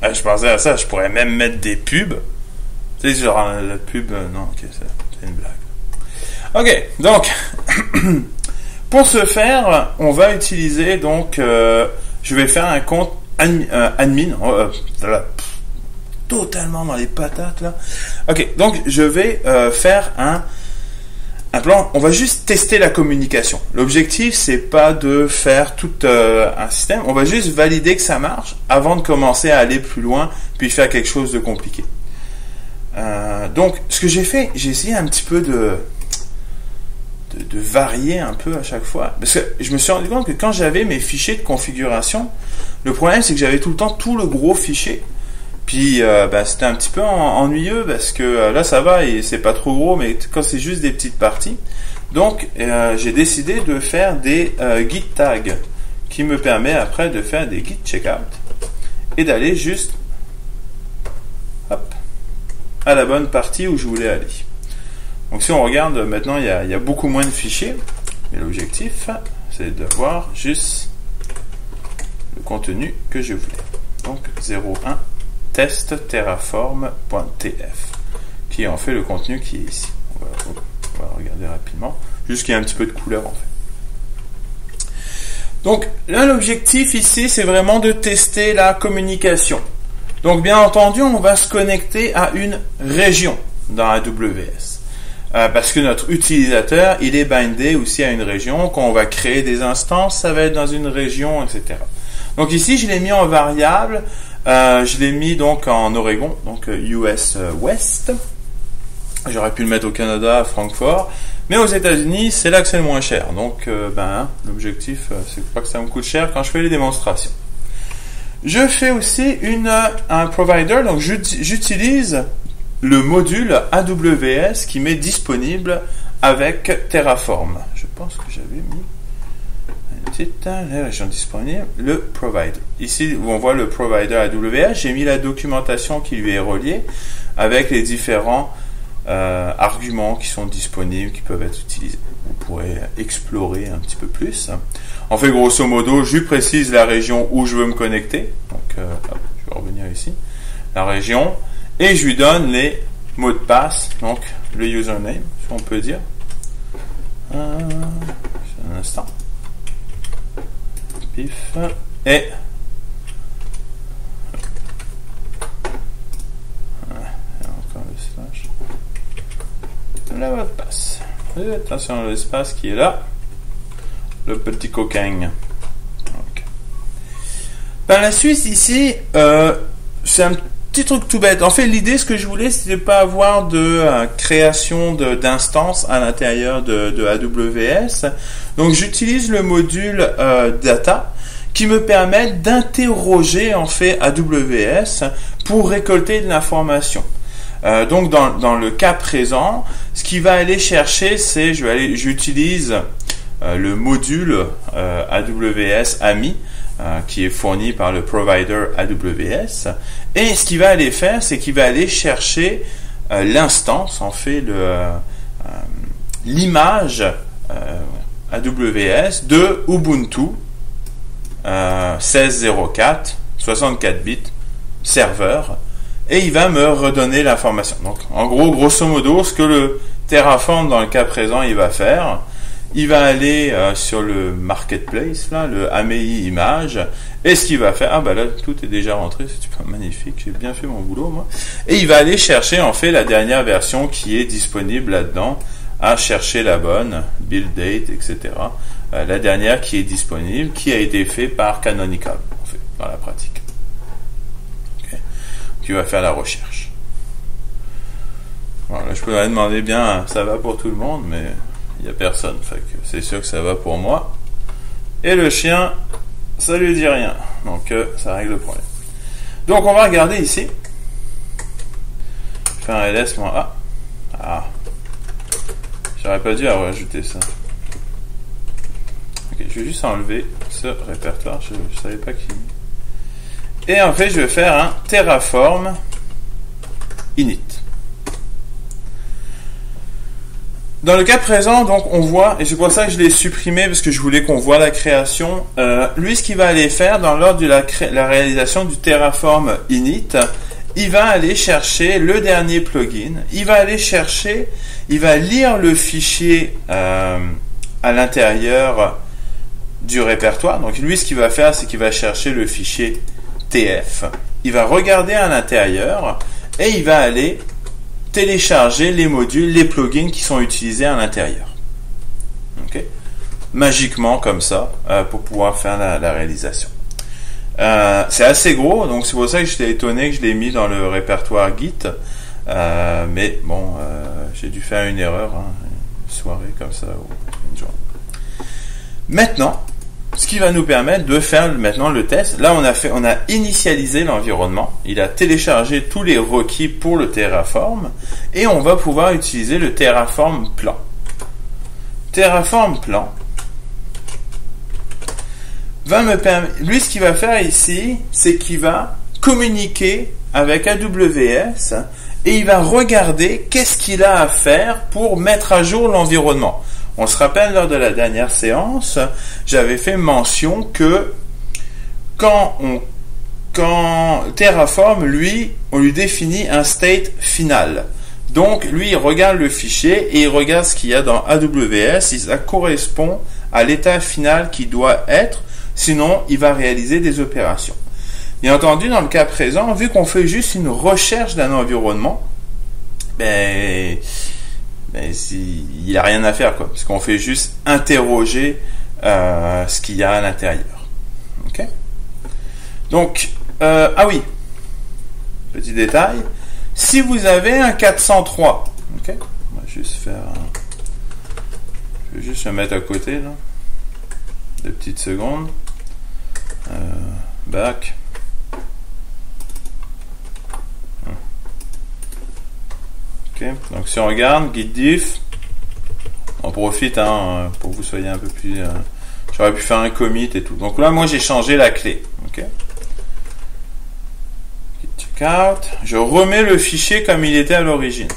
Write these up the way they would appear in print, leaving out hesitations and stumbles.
Ah, je pensais à ça, je pourrais même mettre des pubs. Tu sais, genre la pub... non, ok, c'est une blague. Ok, donc, pour ce faire, on va utiliser, donc, je vais faire un compte admin. Totalement dans les patates, là. Ok, donc, je vais faire un plan. On va juste tester la communication. L'objectif, c'est pas de faire tout un système. On va juste valider que ça marche avant de commencer à aller plus loin, puis faire quelque chose de compliqué. Donc, ce que j'ai fait, j'ai essayé un petit peu de varier un peu à chaque fois. Parce que je me suis rendu compte que quand j'avais mes fichiers de configuration, le problème, c'est que j'avais tout le temps tout le gros fichier. Puis, bah, c'était un petit peu ennuyeux parce que là, ça va et c'est pas trop gros, mais quand c'est juste des petites parties. Donc, j'ai décidé de faire des git tags qui me permet après de faire des git checkout et d'aller juste hop, à la bonne partie où je voulais aller. Donc, si on regarde maintenant, il y a beaucoup moins de fichiers, mais l'objectif, c'est d'avoir juste le contenu que je voulais. Donc, 01. Test terraform.tf qui en fait le contenu qui est ici. On va regarder rapidement, juste qu'il y a un petit peu de couleur en fait. Donc là, l'objectif ici, c'est vraiment de tester la communication. Donc bien entendu, on va se connecter à une région dans AWS parce que notre utilisateur, il est bindé aussi à une région. Quand on va créer des instances, ça va être dans une région, etc. Donc ici, je l'ai mis en variable. Je l'ai mis donc en Oregon, donc US West. J'aurais pu le mettre au Canada, à Francfort. Mais aux États-Unis, c'est là que c'est le moins cher. Donc, ben, l'objectif, c'est pas que ça me coûte cher quand je fais les démonstrations. Je fais aussi un provider. Donc, j'utilise le module AWS qui m'est disponible avec Terraform. Je pense que j'avais mis... les régions disponibles, le provider. Ici, on voit le provider AWS. J'ai mis la documentation qui lui est reliée avec les différents arguments qui sont disponibles, qui peuvent être utilisés. Vous pourrez explorer un petit peu plus. En fait, grosso modo, je lui précise la région où je veux me connecter. Donc, hop, je vais revenir ici. La région. Et je lui donne les mots de passe, donc le username, si on peut dire. Un instant. Et encore le slash, la mot de passe. Et attention, l'espace qui est là, le petit coquin. Okay. Par la suite, ici, c'est un petit truc tout bête. En fait, l'idée, ce que je voulais, c'était de pas avoir de création d'instances à l'intérieur de AWS. Donc, j'utilise le module data qui me permet d'interroger en fait AWS pour récolter de l'information. Donc, dans le cas présent, ce qui va aller chercher, c'est j'utilise le module AWS AMI qui est fourni par le provider AWS. Et ce qu'il va aller faire, c'est qu'il va aller chercher l'instance, en fait, l'image AWS de Ubuntu 16.04, 64 bits, serveur, et il va me redonner l'information. Donc, en gros, grosso modo, ce que le Terraform, dans le cas présent, il va faire... Il va aller sur le marketplace, là, le AMI image, et ce qu'il va faire, ah bah là tout est déjà rentré, c'est super magnifique, j'ai bien fait mon boulot moi. Et il va aller chercher en fait la dernière version qui est disponible là-dedans, à chercher la bonne, build date, etc. La dernière qui est disponible, qui a été faite par Canonical, en fait, dans la pratique. Okay. Qui va faire la recherche. Voilà, je pourrais demander bien, ça va pour tout le monde, mais. Il n'y a personne, c'est sûr que ça va pour moi. Et le chien, ça lui dit rien. Donc, ça règle le problème. Donc, on va regarder ici. Je fais un ls-a. Ah. J'aurais pas dû rajouter ça. Ok, je vais juste enlever ce répertoire. Je savais pas qui. Et en fait, je vais faire un terraform init. Dans le cas présent, donc, on voit, et c'est pour ça que je l'ai supprimé, parce que je voulais qu'on voit la création. Lui, ce qu'il va aller faire dans l'ordre de la réalisation du Terraform init, il va aller chercher le dernier plugin. Il va lire le fichier à l'intérieur du répertoire. Donc, lui, ce qu'il va faire, c'est qu'il va chercher le fichier TF. Il va regarder à l'intérieur et il va aller télécharger les modules, les plugins qui sont utilisés à l'intérieur. Okay? Magiquement comme ça, pour pouvoir faire la réalisation. C'est assez gros, donc c'est pour ça que j'étais étonné que je l'ai mis dans le répertoire Git. Mais bon, j'ai dû faire une erreur, hein, une soirée comme ça, ou une journée. Maintenant, ce qui va nous permettre de faire maintenant le test. Là, on a initialisé l'environnement. Il a téléchargé tous les requis pour le Terraform. Et on va pouvoir utiliser le Terraform plan. Terraform plan va me permettre... Lui, ce qu'il va faire ici, c'est qu'il va communiquer avec AWS et il va regarder qu'est-ce qu'il a à faire pour mettre à jour l'environnement. On se rappelle, lors de la dernière séance, j'avais fait mention que quand Terraform, lui, on lui définit un state final. Donc, lui, il regarde le fichier et il regarde ce qu'il y a dans AWS, si ça correspond à l'état final qui doit être, sinon il va réaliser des opérations. Bien entendu, dans le cas présent, vu qu'on fait juste une recherche d'un environnement, ben... il n'a rien à faire, quoi, parce qu'on fait juste interroger ce qu'il y a à l'intérieur. Okay? Donc, ah oui, petit détail, si vous avez un 403, okay, on va juste faire je vais juste le mettre à côté, là, deux petites secondes, back. Okay. Donc si on regarde, git diff, on profite, hein, pour que vous soyez un peu plus... j'aurais pu faire un commit et tout. Donc là, moi, j'ai changé la clé. Okay. Git checkout. Je remets le fichier comme il était à l'origine.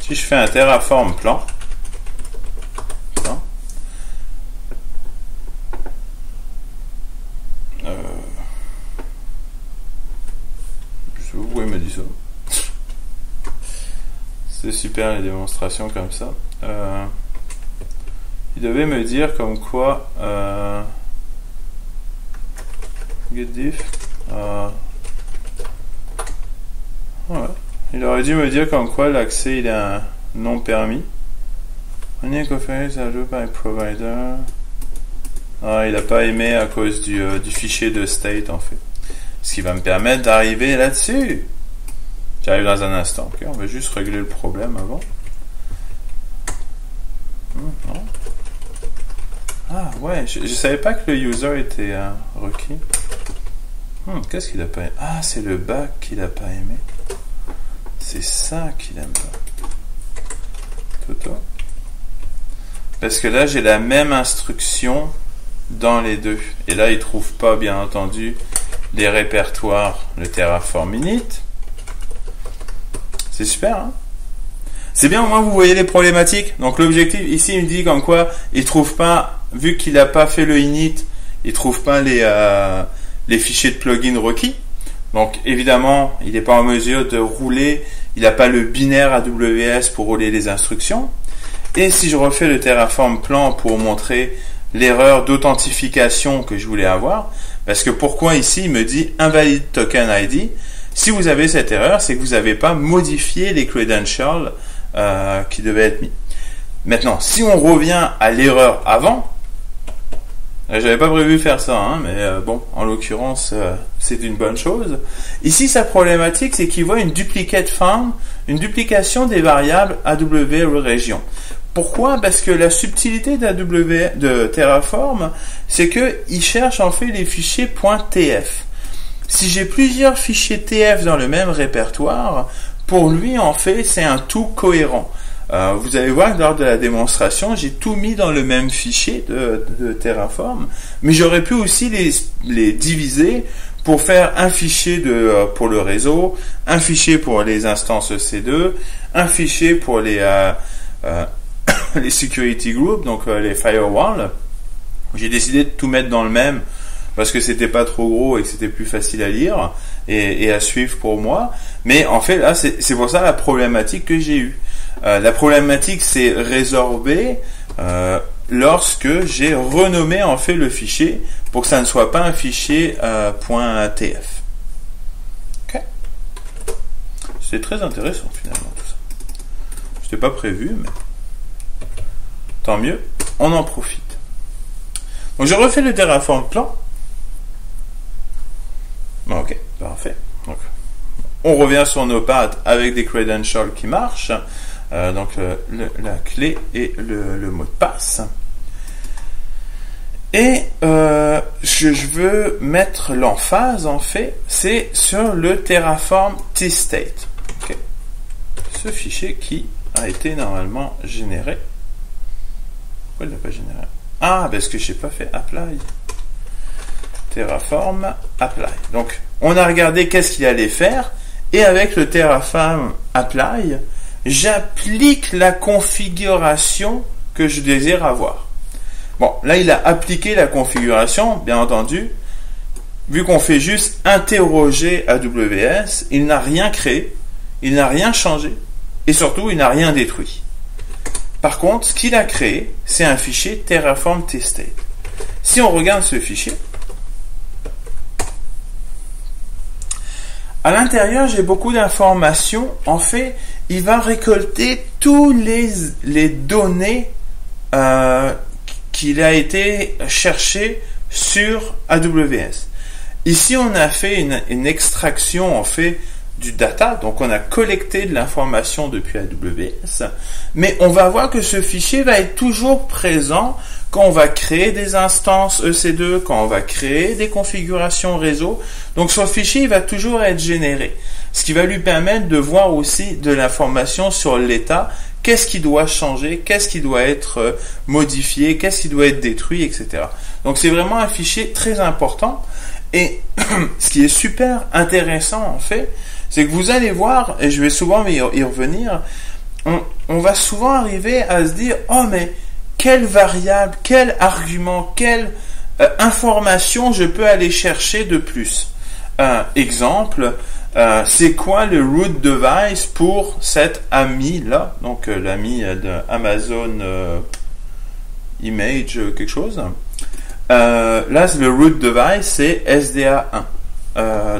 Si je fais un Terraform plan, je sais pas pourquoi il m'a dit ça. C'est super, les démonstrations comme ça. Il devait me dire comme quoi get diff, ouais. Il aurait dû me dire comme quoi l'accès il est un non permis. On est confirmé ça joue by provider. Ah, il n'a pas aimé à cause du fichier de state, en fait. Ce qui va me permettre d'arriver là-dessus. J'arrive dans un instant. Okay, on va juste régler le problème avant. Non. Ah ouais, je ne savais pas que le user était requis. Qu'est-ce qu'il n'a pas aimé? Ah, c'est le back qu'il n'a pas aimé. C'est ça qu'il n'aime pas. Toto. Parce que là, j'ai la même instruction dans les deux. Et là, il ne trouve pas, bien entendu, les répertoires, le Terraform init. C'est super, hein? C'est bien, au moins vous voyez les problématiques. Donc l'objectif, ici, il me dit comme quoi il trouve pas, vu qu'il n'a pas fait le init, il trouve pas les fichiers de plugin requis. Donc évidemment, il n'est pas en mesure de rouler, il n'a pas le binaire AWS pour rouler les instructions. Et si je refais le Terraform plan pour montrer l'erreur d'authentification que je voulais avoir, parce que pourquoi ici, il me dit invalid token ID? Si vous avez cette erreur, c'est que vous n'avez pas modifié les credentials qui devaient être mis. Maintenant, si on revient à l'erreur avant, j'avais pas prévu faire ça, hein, mais bon, en l'occurrence, c'est une bonne chose. Ici, sa problématique, c'est qu'il voit une duplicate found, une duplication des variables AW region. Pourquoi? Parce que la subtilité de Terraform, c'est qu'il cherche en fait les fichiers .tf. Si j'ai plusieurs fichiers TF dans le même répertoire, pour lui, en fait, c'est un tout cohérent. Vous allez voir que lors de la démonstration, j'ai tout mis dans le même fichier de Terraform, mais j'aurais pu aussi les diviser pour faire un fichier pour le réseau, un fichier pour les instances EC2, un fichier pour les security groups, donc les firewalls. J'ai décidé de tout mettre dans le même parce que c'était pas trop gros et que c'était plus facile à lire et à suivre pour moi. Mais en fait là, c'est pour ça la problématique que j'ai eue. La problématique s'est résorbée lorsque j'ai renommé en fait le fichier pour que ça ne soit pas un fichier .tf. Ok. C'est très intéressant finalement tout ça. C'était pas prévu, mais tant mieux, on en profite. Donc je refais le Terraform plan. Ok, parfait. Donc, on revient sur nos pattes avec des credentials qui marchent. Donc la clé et le mot de passe. Et je veux mettre l'emphase en fait, c'est sur le terraform.tfstate. Okay. Ce fichier qui a été normalement généré. Pourquoi il ne l'a pas généré? Ah, parce que je n'ai pas fait apply. Terraform apply. Donc, on a regardé qu'est-ce qu'il allait faire. Et avec le Terraform apply, j'applique la configuration que je désire avoir. Bon, là, il a appliqué la configuration, bien entendu. Vu qu'on fait juste interroger AWS, il n'a rien créé, il n'a rien changé, et surtout, il n'a rien détruit. Par contre, ce qu'il a créé, c'est un fichier terraform.tfstate. Si on regarde ce fichier, à l'intérieur, j'ai beaucoup d'informations. En fait, il va récolter tous les données qu'il a été cherché sur AWS. Ici, on a fait une extraction, en fait, du data, donc on a collecté de l'information depuis AWS, mais on va voir que ce fichier va être toujours présent quand on va créer des instances EC2, quand on va créer des configurations réseau. Donc ce fichier il va toujours être généré, ce qui va lui permettre de voir aussi de l'information sur l'état, qu'est-ce qui doit changer, qu'est-ce qui doit être modifié, qu'est-ce qui doit être détruit, etc. Donc c'est vraiment un fichier très important. Et ce qui est super intéressant en fait, c'est que vous allez voir, et je vais souvent y revenir, on va souvent arriver à se dire « Oh mais quelle variable, quel argument, quelle information je peux aller chercher de plus ?» Exemple, c'est quoi le root device pour cette AMI là, donc l'AMI d'Amazon Image quelque chose. Là, le root device, c'est SDA1.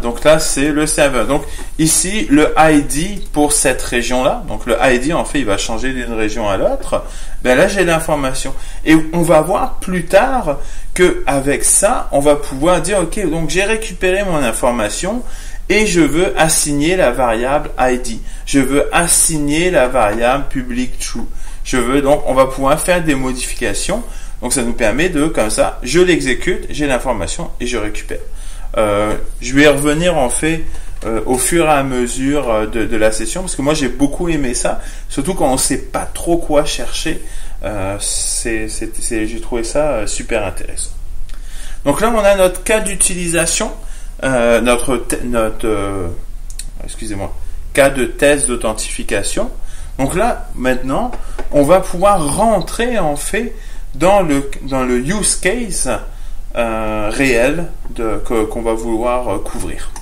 Donc là, c'est le serveur. Donc ici, le ID pour cette région-là. Donc le ID, en fait, il va changer d'une région à l'autre. Ben là, j'ai l'information. Et on va voir plus tard qu'avec ça, on va pouvoir dire, OK, donc j'ai récupéré mon information et je veux assigner la variable ID. Je veux assigner la variable public true. Je veux donc, on va pouvoir faire des modifications. Donc ça nous permet de, comme ça, je l'exécute, j'ai l'information et je récupère. Je vais revenir en fait au fur et à mesure de la session, parce que moi j'ai beaucoup aimé ça, surtout quand on ne sait pas trop quoi chercher. J'ai trouvé ça super intéressant. Donc là on a notre cas d'utilisation, excusez-moi, cas de test d'authentification. Donc là maintenant on va pouvoir rentrer en fait dans le use case réel qu'on va vouloir couvrir.